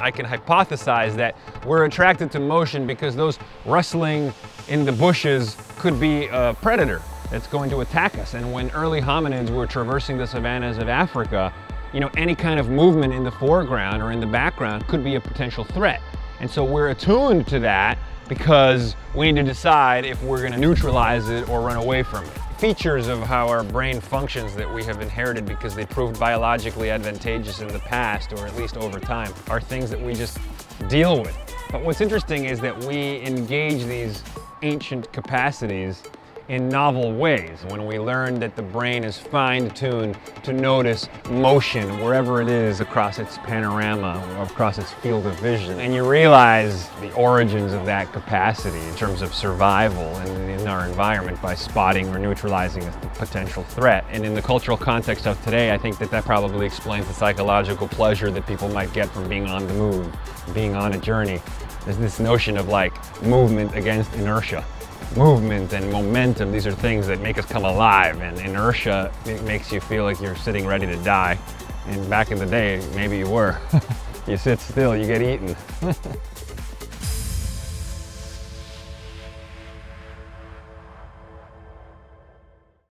I can hypothesize that we're attracted to motion because those rustling in the bushes could be a predator that's going to attack us. And when early hominids were traversing the savannas of Africa, you know, any kind of movement in the foreground or in the background could be a potential threat. And so we're attuned to that because we need to decide if we're going to neutralize it or run away from it. Features of how our brain functions that we have inherited because they proved biologically advantageous in the past, or at least over time, are things that we just deal with. But what's interesting is that we engage these ancient capacities in novel ways. When we learn that the brain is fine-tuned to notice motion wherever it is across its panorama, or across its field of vision, and you realize the origins of that capacity in terms of survival and in our environment by spotting or neutralizing a potential threat. And in the cultural context of today, I think that that probably explains the psychological pleasure that people might get from being on the move, being on a journey. There's this notion of like movement against inertia. Movement and momentum, these are things that make us come alive, and inertia, it makes you feel like you're sitting ready to die. And back in the day, maybe you were. You sit still, you get eaten.